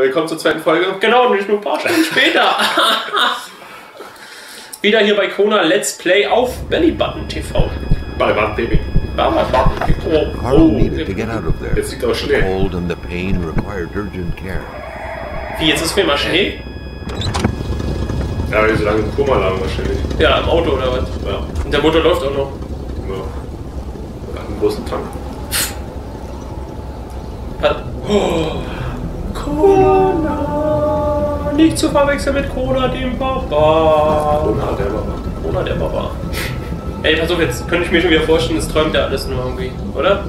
Willkommen zur zweiten Folge. Genau, nicht nur ein paar Stunden später. Wieder hier bei Kona Let's Play auf Bellybutton TV. Bellybutton TV. Jetzt liegt aber Schnee. Wie, jetzt ist mir mal Schnee? Ja, weil die so lange im Koma lagen wahrscheinlich. Ja, im Auto oder was? Ja. Und der Motor läuft auch noch. Ja. Hat einen großen Tank. Was? Oh. Kona! Nicht zu verwechseln mit Kona, dem Baba! Kona, der Baba. Kona, der Baba. Ey, pass auf, jetzt könnte ich mir schon wieder vorstellen, es träumt ja alles nur irgendwie, oder?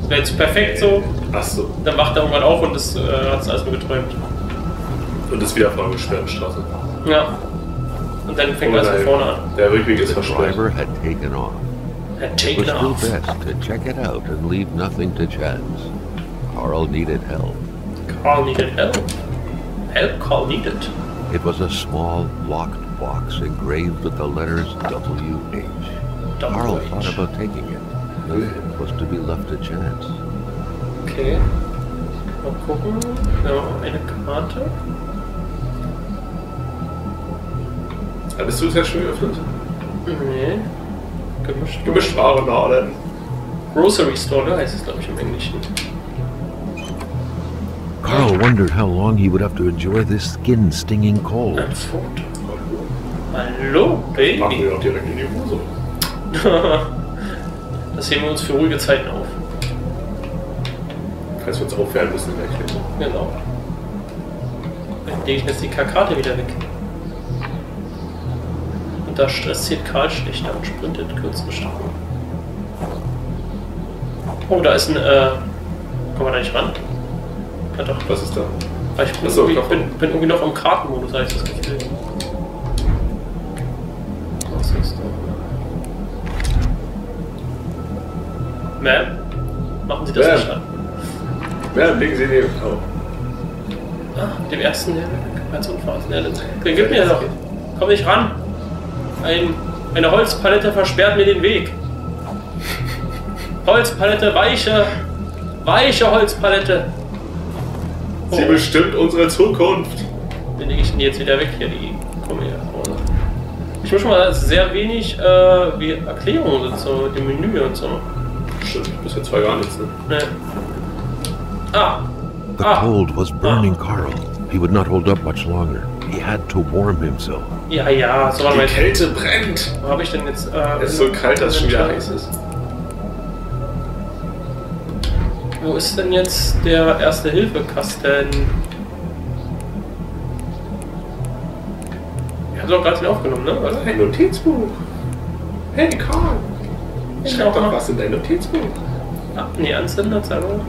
Das wäre jetzt perfekt so. Achso. Dann wacht er irgendwann auf und das hat es alles nur geträumt. Und ist wieder vor einer gesperrten Straße. Ja. Und dann fängt alles von vorne an. Der Rückweg ist versperrt. Had taken off. It was still best to check it out and leave nothing to chance. Carl needed help. Carl needed help. Help Carl needed. It was a small, locked box engraved with the letters WH. Carl thought about taking it. Nothing was to be left to chance. Okay. Mal gucken. Ja, eine Karte. Hattest du es ja schon geöffnet? Nee. Gemischtware Laden. Grocery Store, ne? Heißt es, glaube ich, im Englischen. Carl wondered how long he would have to enjoy this skin-stinging cold. Hallo, Baby. Machen wir doch direkt in die Hose. Das heben wir uns für ruhige Zeiten auf. Falls wir uns aufwärmen müssen, gleich. Genau. Dann lege ich jetzt die Karte wieder weg. Und da stressiert Carl schlechter und sprintet kürzere Strecken. Oh, da ist ein. Kommen wir da nicht ran? Ja doch. Was ist da? Ah, ich bin, achso, bin irgendwie noch im Kartenmodus, habe ich das Gefühl. Was ist da? Ma'am? Machen Sie das nicht an. Ma'am, legen Sie den auf. Ah, mit dem ersten Kapazunfass. Den gib mir doch. Komm nicht ran. Eine Holzpalette versperrt mir den Weg. Holzpalette, weiche. Weiche Holzpalette. Sie bestimmt unsere Zukunft. Bin ich denn jetzt wieder weg hier? Komm her. Ich muss schon mal sehr wenig Erklärungen so dem Menü und so. Stimmt, bis jetzt war gar nichts. Ne? Nee. The cold was burning Carl. He would not hold up much longer. He had to warm himself. Ja, ja, so war mein. Die Kälte brennt. Wo habe ich denn jetzt? Es ist so kalt, dass es schon wieder heiß ist. Wo ist denn jetzt der Erste-Hilfe-Kasten? Wir haben doch gerade aufgenommen, ne? Also, hey, Notizbuch! Hey, Carl! Schreib doch was in dein Notizbuch! Ah, nee, Anzünder, Zerrung.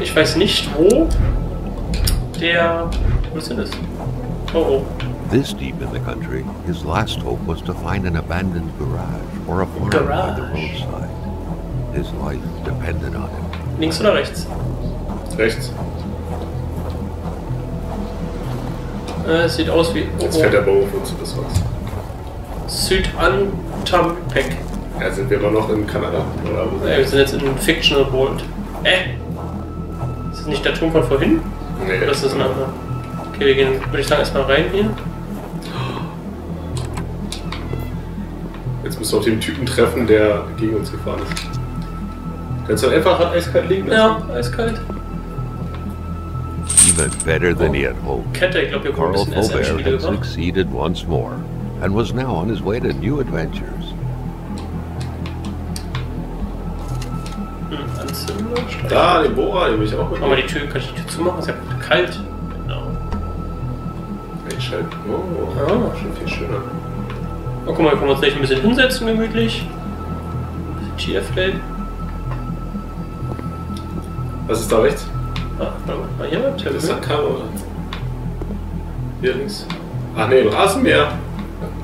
Ich weiß nicht, wo der. Wo ist denn das? Oh, oh. This deep in the country, his last hope was to find an abandoned garage or a farm by the roadside. His life depended on him. Links oder rechts? Rechts. Es sieht aus wie. Oh, jetzt fährt der Bauhof und so das was. Südantampek. Ja, sind wir immer noch in Kanada? Oder? Ja, wir sind jetzt in einem Fictional World. Ist das nicht der Ton von vorhin? Nee. Oder ist das ein anderer? Okay, wir gehen, würde ich sagen, erstmal rein hier. Jetzt müssen wir auf den Typen treffen, der gegen uns gefahren ist. Kannst du einfach eiskalt liegen lassen? Ja, eiskalt. Even better than he had hoped. Kette, ich glaube, wir kommen ein bisschen SM-Spiele gemacht. Succeeded once more and was now on his way to new adventures. Anzünder, da, den Bohrer, den will ich auch mitnehmen. Aber die Tür, kann ich die Tür zumachen? Ist ja kalt. Genau. Einschalten. Oh, schon viel schöner. Oh, guck mal, wir können uns gleich ein bisschen hinsetzen, gemütlich. GF-Play. Was ist da rechts? Ah, mal hier mal. Das ist ein Karo, oder? Hier links. Ach ne, Rasenmäher.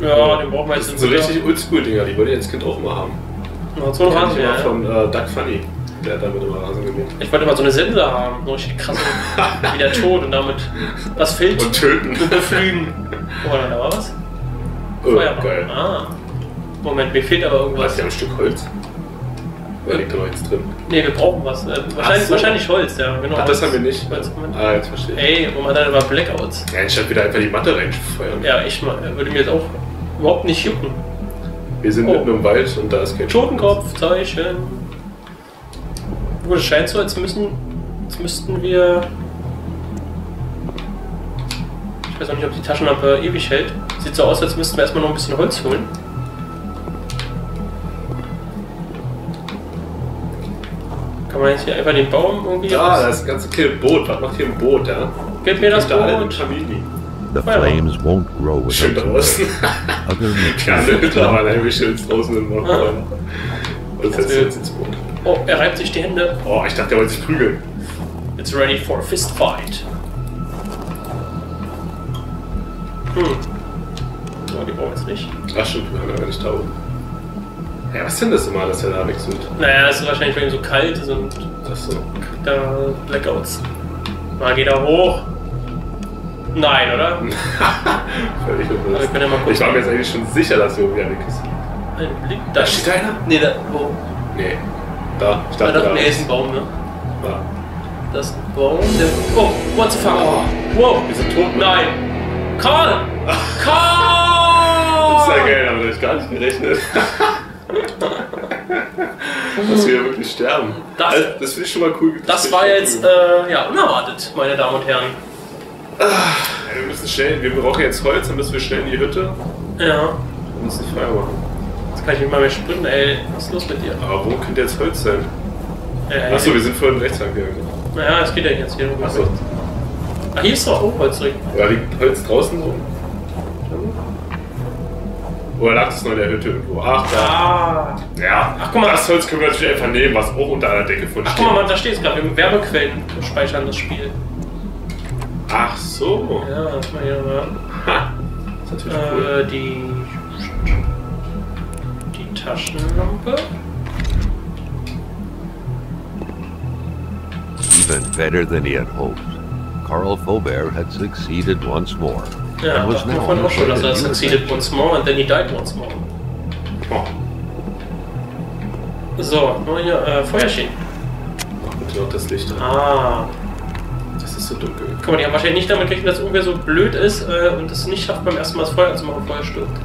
Ja, den brauchen wir jetzt. Das sind so richtig Oldschool-Dinger, die wollte ich als Kind auch immer haben. Ja, so ein Rasenmäher. Ja. Von Doug Funny, der hat damit immer Rasen gemäht. Ich wollte immer so eine Sense haben, so richtig krass. Wie der Tod und damit was fehlt. Und töten. Und beflügen. Oh, da war was? Oh, geil. Ah. Moment, mir fehlt aber irgendwas. Hast du ja ein Stück Holz? Da liegt doch nichts drin. Ne, wir brauchen was. Wahrscheinlich, so. Wahrscheinlich Holz, ja, genau. Ach, das haben wir nicht. Ah, jetzt verstehe ich. Ey, und man hat immer Blackouts. Ja, ich hab wieder einfach die Matte reinfeuern. Ja, ich würde mir jetzt auch überhaupt nicht jucken. Wir sind mitten im Wald und da ist kein Totenkopfzeichen. Gut, es scheint so, als müssten wir... Ich weiß auch nicht, ob die Taschenlampe ewig hält. Sieht so aus, als müssten wir erstmal noch ein bisschen Holz holen. Kann man jetzt hier einfach den Baum irgendwie... Ja, das ganze Boot. Was macht hier ein Boot, ja? Gib mir das Boot! The flames won't grow with schön draußen. Ja, mittlerweile wie schön draußen im Norden. Und setzt jetzt ins Boot. Oh, er reibt sich die Hände. Oh, ich dachte, er wollte sich prügeln. It's ready for a fist fight. Oh, die brauchen wir jetzt nicht. Ach stimmt, wir haben ja gar nicht da oben. Ja, was ist denn das immer, dass er da nichts tut? Naja, es ist wahrscheinlich, weil ihm so kalt ist und das so. Kriegt da Blackouts. Na, geht er hoch. Nein, oder? Völlig unbewusst. Ich war mir jetzt eigentlich schon sicher, dass wir irgendwie eine Kiste liegen. Da steht einer? Nee, da. Wo? Nee. Da. Ich dachte, da ist ein Baum, ne? Da. Das ist ein Baum, der. Oh, what the fuck? Oh. Wow. Wir sind tot. Nein. Carl! Carl! Das ist ja geil, damit hab ich gar nicht gerechnet. Dass wir wirklich sterben. Das finde ich schon mal cool. Das war jetzt ja, unerwartet, meine Damen und Herren. Wir müssen schnell, wir brauchen jetzt Holz, dann müssen wir schnell in die Hütte. Ja. Wir müssen frei machen. Jetzt kann ich nicht mal mehr sprinten, ey. Was ist los mit dir? Aber wo könnte jetzt Holz sein? Achso, wir sind vorhin rechts angegangen. Naja, es geht ja jetzt hier rum. Achso. Ah, hier ist doch auch Holz drin. Ja, liegt Holz draußen rum. Oder lag es noch in der Hütte irgendwo? Ach, da. Ah. Ja. Ach, guck mal. Das Holz können wir natürlich einfach nehmen, was auch unter einer Decke von steht. Ach, guck mal, Mann, da steht es gerade. Wir Wärmequellen speichern das Spiel. Ach so. Ja, das war hier nochmal. Ha! Das ist natürlich cool. Die Taschenlampe. Even better than he had hoped. Carl Faubert had succeeded once more. Ja, das war vorhin auch schon, dass er succeeded once more and then he died once more. Oh. So, nur hier Feuerchen. Mach bitte noch das Licht an. Ah. So dunkel. Guck mal, die haben wahrscheinlich nicht damit gerechnet, dass irgendwer so blöd ist und es nicht schafft, beim ersten Mal das Feuer anzumachen, Feuer stirbt.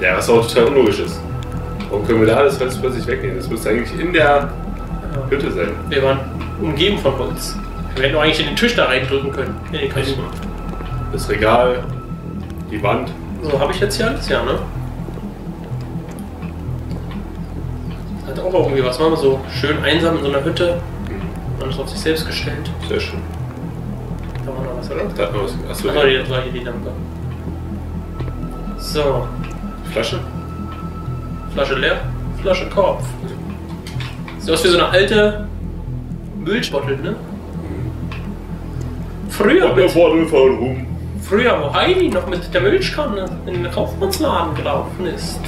Ja, was auch total unlogisch ist. Warum können wir da alles Holz plötzlich wegnehmen? Das müsste eigentlich in der Hütte sein. Wir waren umgeben von Holz. Wir hätten doch eigentlich in den Tisch da reindrücken können. Nee, den kann ich nicht machen. Das Regal, die Wand. So, habe ich jetzt hier alles? Ja, ne? Hat auch irgendwie was, machen wir so schön einsam in so einer Hütte. Man ist auf sich selbst gestellt. Sehr schön. Da war noch was, oder? Da hat man was. Achso, das war hier die Lampe. So. Flasche? Flasche leer? Flasche Kopf. Sieht aus wie so eine alte Müllbottle, ne? Früher mit... Früher, wo Heidi noch mit der Milchkanne in den Kaufmannsladen gelaufen ist.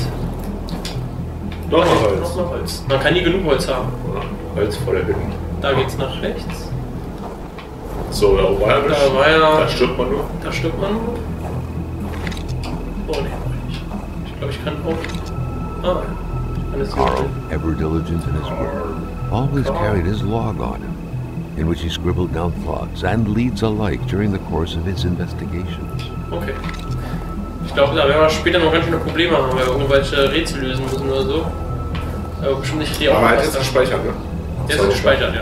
Noch Holz. Man kann nie genug Holz haben. Holz vor der Hütte. Da geht's nach rechts. So, da war ja da stirbt man nur. Da stirbt man nur. Oh ne, nicht. Ich glaube, ich kann auch. Ah, alles gut. Carl, ever diligent in his work, always carried his log on him, in which he scribbled down thoughts and leads alike during the course of his investigations. Okay. Ich glaube, da werden wir später noch ganz schöne Probleme haben, weil wir irgendwelche Rätsel lösen müssen oder so. Aber bestimmt nicht die Aufgabe. Aber jetzt gespeichert, ne? Der ist gespeichert, ja.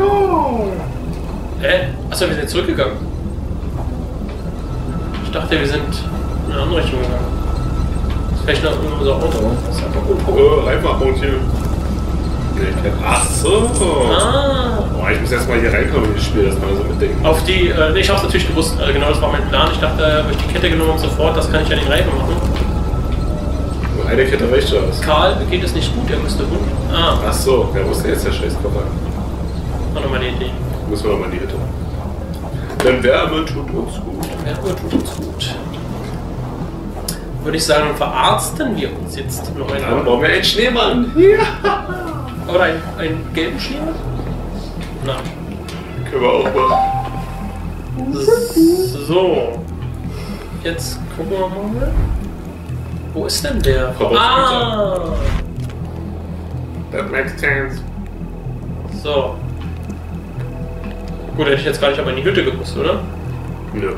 Cool! Hä? Achso, wir sind zurückgegangen. Ich dachte, wir sind in eine andere Richtung gegangen. Vielleicht noch in unser Auto. Oh, einfach und hier. Achso! Ah. Boah, ich muss erstmal hier reinkommen in das Spiel, das kann man so mitdenken. Auf die. Nee, ich hab's natürlich gewusst, genau das war mein Plan. Ich dachte, habe ich die Kette genommen und sofort, das kann ich ja den Reifen machen. Eine Kette reicht schon aus. Carl geht es nicht gut, er müsste runter. Ah. Ach so, er muss jetzt der Scheißkopf an. War nochmal die Idee. Müssen wir nochmal in die Hütte. Denn Wärme tut uns gut. Wärme tut uns gut. Würde ich sagen, verarzten wir uns jetzt noch einmal. Dann brauchen wir einen Schneemann. Ja. Oder einen gelben Schneemann? Nein. Können wir auch machen. So. Jetzt gucken wir mal. Wo ist denn der? Ah! That makes sense. So. Gut, hätte ich jetzt gar nicht einmal in die Hütte gewusst, oder? Nö. Ja.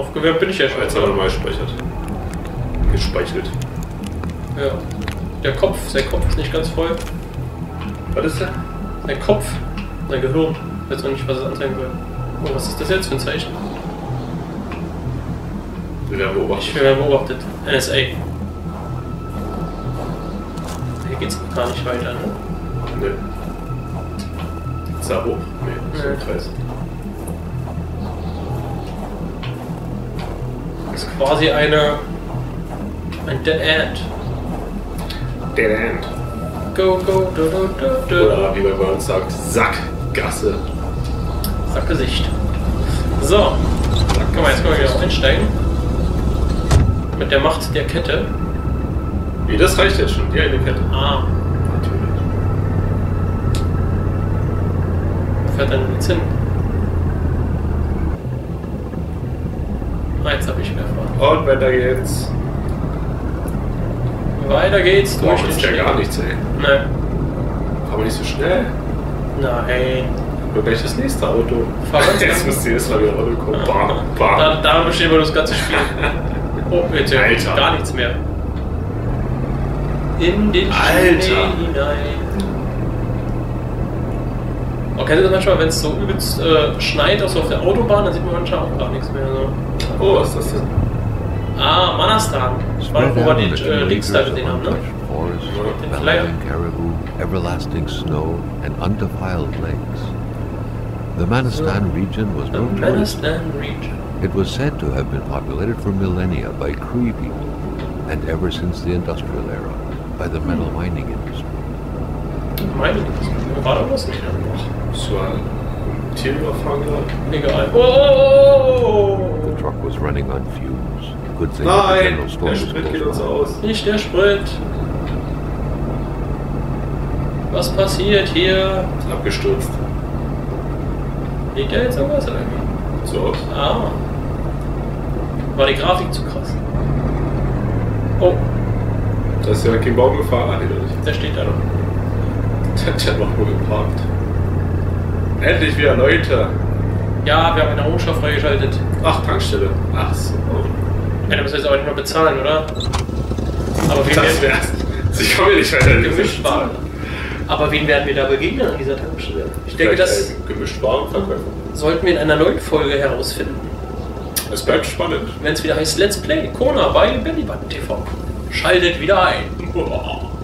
Aufgewärmt bin ich ja schon. Jetzt haben wir mal gespeichert. Gespeichelt. Ja. Sein Kopf ist nicht ganz voll. Was ist der? Sein Kopf. Sein Gehirn. Ich weiß auch nicht, was es anzeigen soll. Oh, was ist das jetzt für ein Zeichen? Wir werden beobachtet. Ich werde beobachtet. NSA. Hier geht's gar nicht weiter, ne? Nö. Nee. Ist da hoch? Nee, ist im Kreis. Das ist quasi ein Dead End. Dead End. Go, go, do, do, do, do. Oder wie man bei uns sagt, Sackgasse. Sackgesicht. So. Können wir jetzt mal wieder einsteigen. Mit der Macht der Kette. Nee, das reicht jetzt schon. Die eine Kette. Ah. Natürlich. Fährt dann jetzt hin. Ah, jetzt habe ich mehr Fragen. Und weiter geht's. Weiter geht's durch den Schnee. Ja, gar nichts, ey. Nein. Aber nicht so schnell. Nein. Über welches nächste Auto? Jetzt müsst ihr erstmal wieder Auto gucken. Bam, bam. Da bestehen wir das ganze Spiel. Oh, jetzt Alter. Gar nichts mehr. In den Schnee hinein. Oh, kennt ihr das manchmal, wenn es so übelst schneit, auch so auf der Autobahn, dann sieht man manchmal auch gar nichts mehr. So. Oh, was ist das denn? Ah, Manastan. Ich weiß, wo wir den Links da gesehen haben, ne? Den Flyer. Everlasting snow and undefiled lakes. The Manastan region was no tourist. It was said to have been populated for millennia by Cree people, and ever since the industrial era, by the metal mining industry. Mining industry? War das nicht? Das war ein Tierüberfahrer. Egal. Oh! The truck was running on fumes. Good thing the general store was closed. Nicht der Sprit! Was passiert hier? Ist abgestürzt. Liegt der jetzt am Wasser irgendwie? So aus. Ah. War die Grafik zu krass. Oh. Da ist ja kein Baum gefahren. Ah, nee, nicht. Der steht da noch. Der hat ja noch wohl geparkt. Endlich wieder Leute. Ja, wir haben eine Rohstoffe freigeschaltet. Ach, Tankstelle. Ach so. Ja, da müssen wir jetzt aber nicht mehr bezahlen, oder? Aber wie das wär's. Ich komme hier nicht weiter. Gemischt waren. Aber wen werden wir da begegnen an dieser Tankstelle? Ich denke, das sollten wir in einer neuen Folge herausfinden. Es bleibt spannend. Wenn es wieder heißt Let's Play, Kona bei Bellybutton TV. Schaltet wieder ein.